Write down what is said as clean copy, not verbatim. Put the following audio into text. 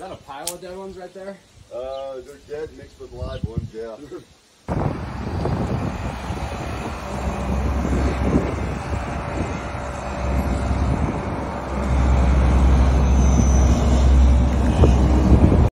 Is that a pile of dead ones right there? They're dead mixed with live ones, yeah.